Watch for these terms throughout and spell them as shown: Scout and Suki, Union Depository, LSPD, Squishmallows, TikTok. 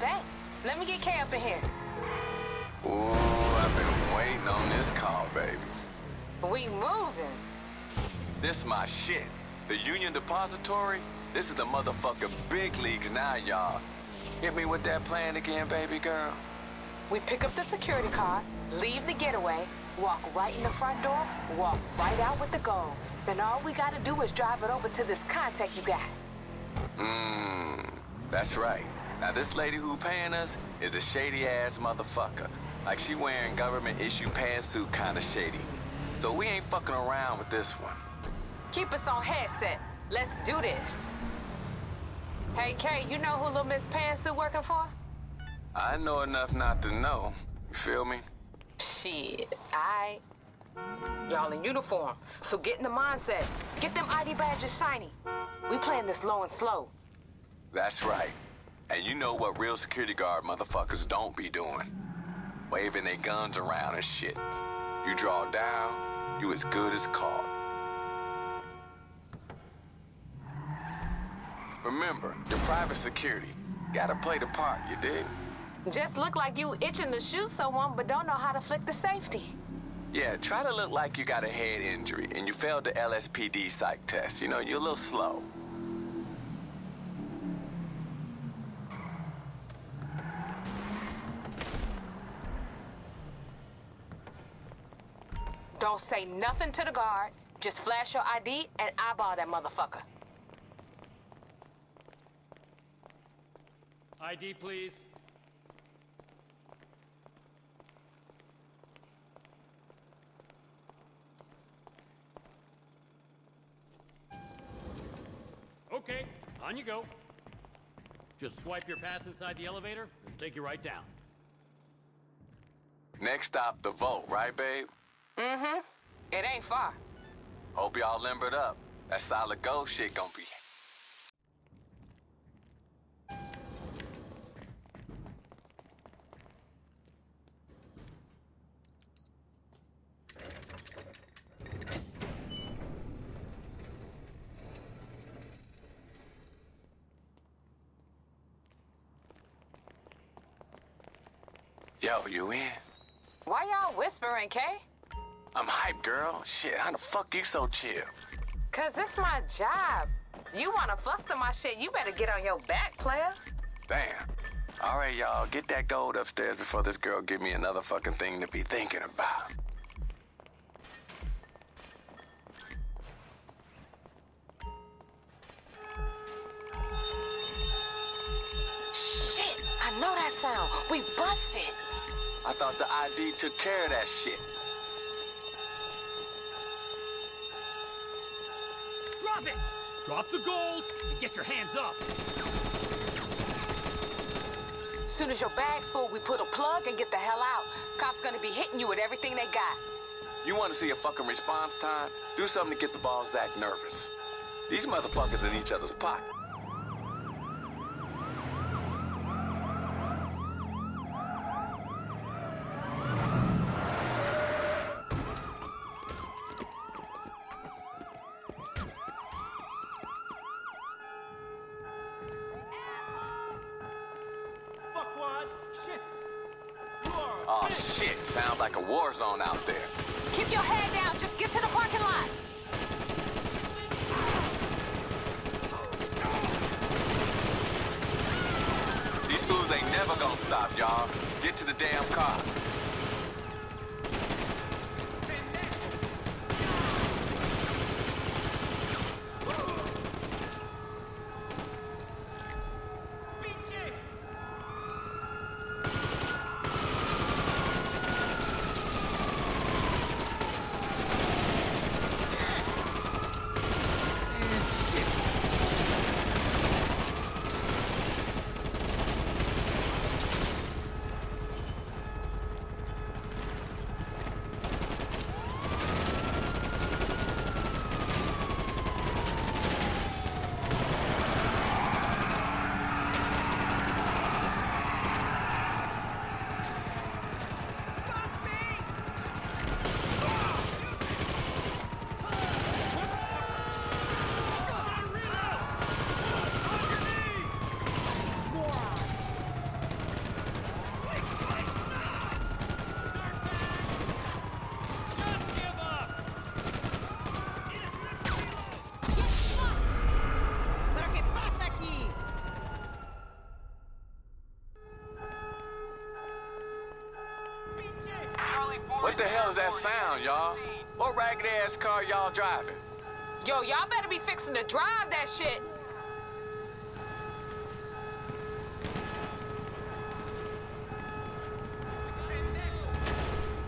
back. Let me get Kay up in here. Ooh, I've been waiting on this call, baby. We moving. This my shit. The Union Depository, this is the motherfucking big leagues now, y'all. Hit me with that plan again, baby girl. We pick up the security car, leave the getaway, walk right in the front door, walk right out with the gold. Then all we gotta do is drive it over to this contact you got. That's right. Now this lady who paying us is a shady-ass motherfucker. Like she wearing government-issue pantsuit kinda shady. So we ain't fucking around with this one. Keep us on headset. Let's do this. Hey, Kay, you know who Little Miss Pantsuit working for? I know enough not to know. You feel me? Shit, y'all in uniform, so get in the mindset. Get them ID badges shiny. We playing this low and slow. That's right. And you know what real security guard motherfuckers don't be doing. Waving their guns around and shit. You draw down, you as good as caught. Remember, your private security. Gotta play the part, you dig? Just look like you itching to shoot someone, but don't know how to flick the safety. Yeah, try to look like you got a head injury and you failed the LSPD psych test. You know, you're a little slow. Don't say nothing to the guard. Just flash your ID and eyeball that motherfucker. ID, please. Okay, on you go. Just swipe your pass inside the elevator, it'll take you right down. Next stop, the vault, right, babe? Mm-hmm. It ain't far. Hope y'all limbered up. That solid gold shit gonna be. Yo, you in? Why y'all whispering, Kay? I'm hype, girl. Shit, how the fuck you so chill? Cause it's my job. You wanna fluster my shit, you better get on your back, player. Damn. All right, y'all, get that gold upstairs before this girl give me another fucking thing to be thinking about. Shit, I know that sound. We busted. I thought the ID took care of that shit. Drop it! Drop the gold and get your hands up! As soon as your bag's full, we put a plug and get the hell out. Cops gonna be hitting you with everything they got. You wanna see a fucking response time? Do something to get the balls back nervous. These motherfuckers in each other's pocket. Oh shit, sounds like a war zone out there. Keep your head down, just get to the parking lot. These fools ain't never gonna stop, y'all. Get to the damn car. the hell is that sound, y'all? What ragged-ass car y'all driving? Yo, y'all better be fixing to drive that shit.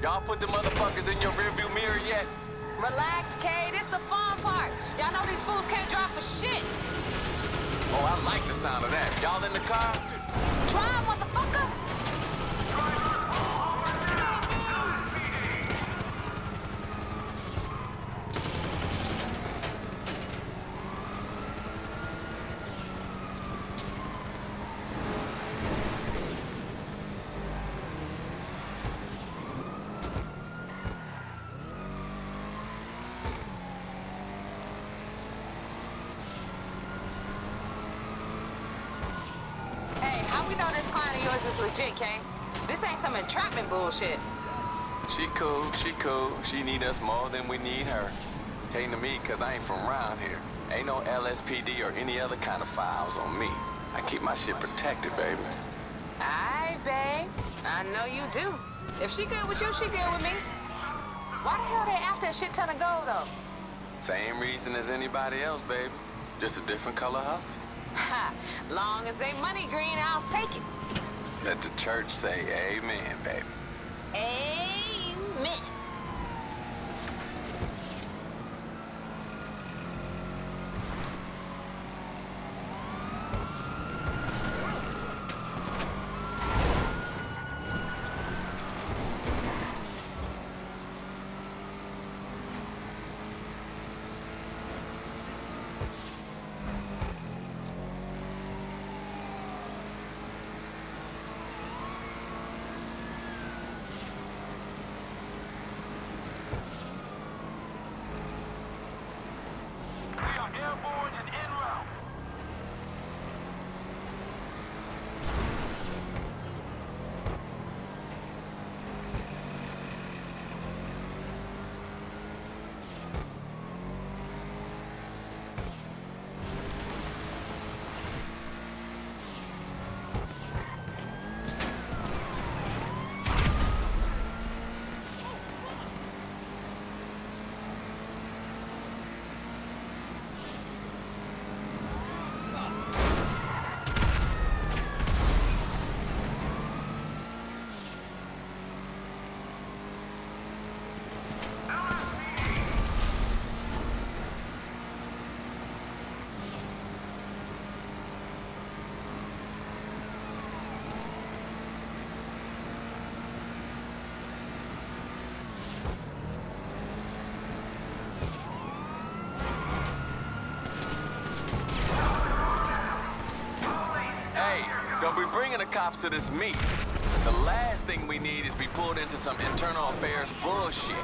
Y'all put the motherfuckers in your rearview mirror yet? Relax, K. This the fun part. Y'all know these fools can't drive for shit. Oh, I like the sound of that. Y'all in the car? Drive, motherfucker! Legit, Kane. This ain't some entrapment bullshit. She cool, she cool. She need us more than we need her. Came to me because I ain't from around here. Ain't no LSPD or any other kind of files on me. I keep my shit protected, baby. Aye, babe. I know you do. If she good with you, she good with me. Why the hell they after a shit ton of gold, though? Same reason as anybody else, baby. Just a different color hustle. Ha! Long as they money green, I'll take it. Let the church say amen, baby. Amen. The cops to this meet. The last thing we need is be pulled into some internal affairs bullshit.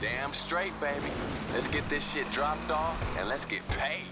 Damn straight, baby. Let's get this shit dropped off and let's get paid.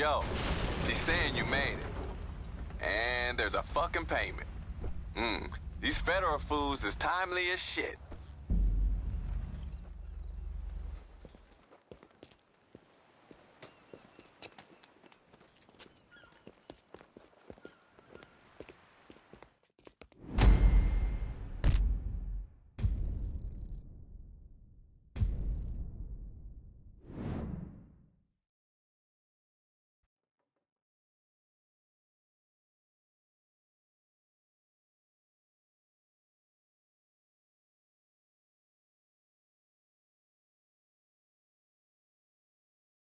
yo, she's saying you made it. And there's a fucking payment. These federal fools is timely as shit.